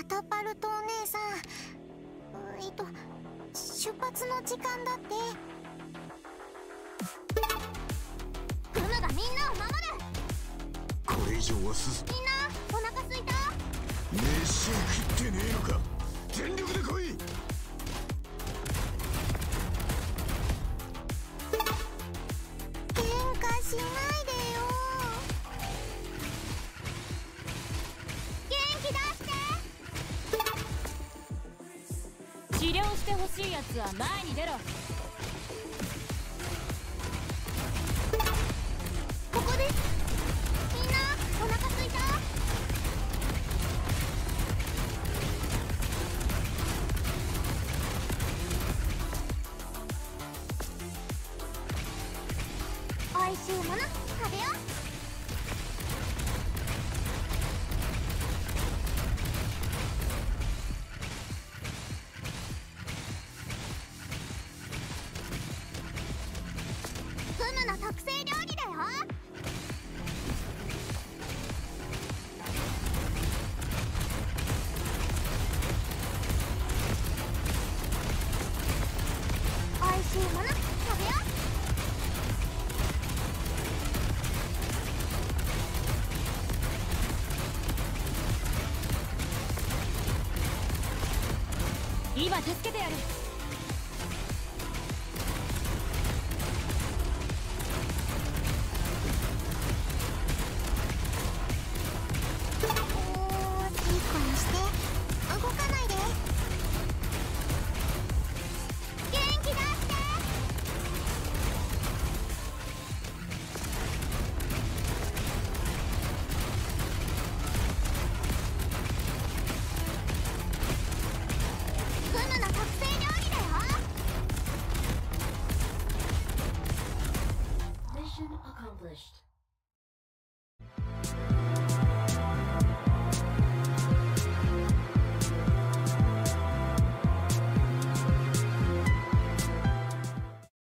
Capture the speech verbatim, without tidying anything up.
カタパルトお姉さん、えっと出発の時間だって。クムがみんなを守る。これ以上は進みんなお腹すいた。飯を食ってねえのか。全力で来い。喧嘩しないでよ。治療してほしいやつは前に出ろ。ここです。みんなお腹すいた。おいしいもの食べよう。今助けてやる。おー、いい子にして動かない。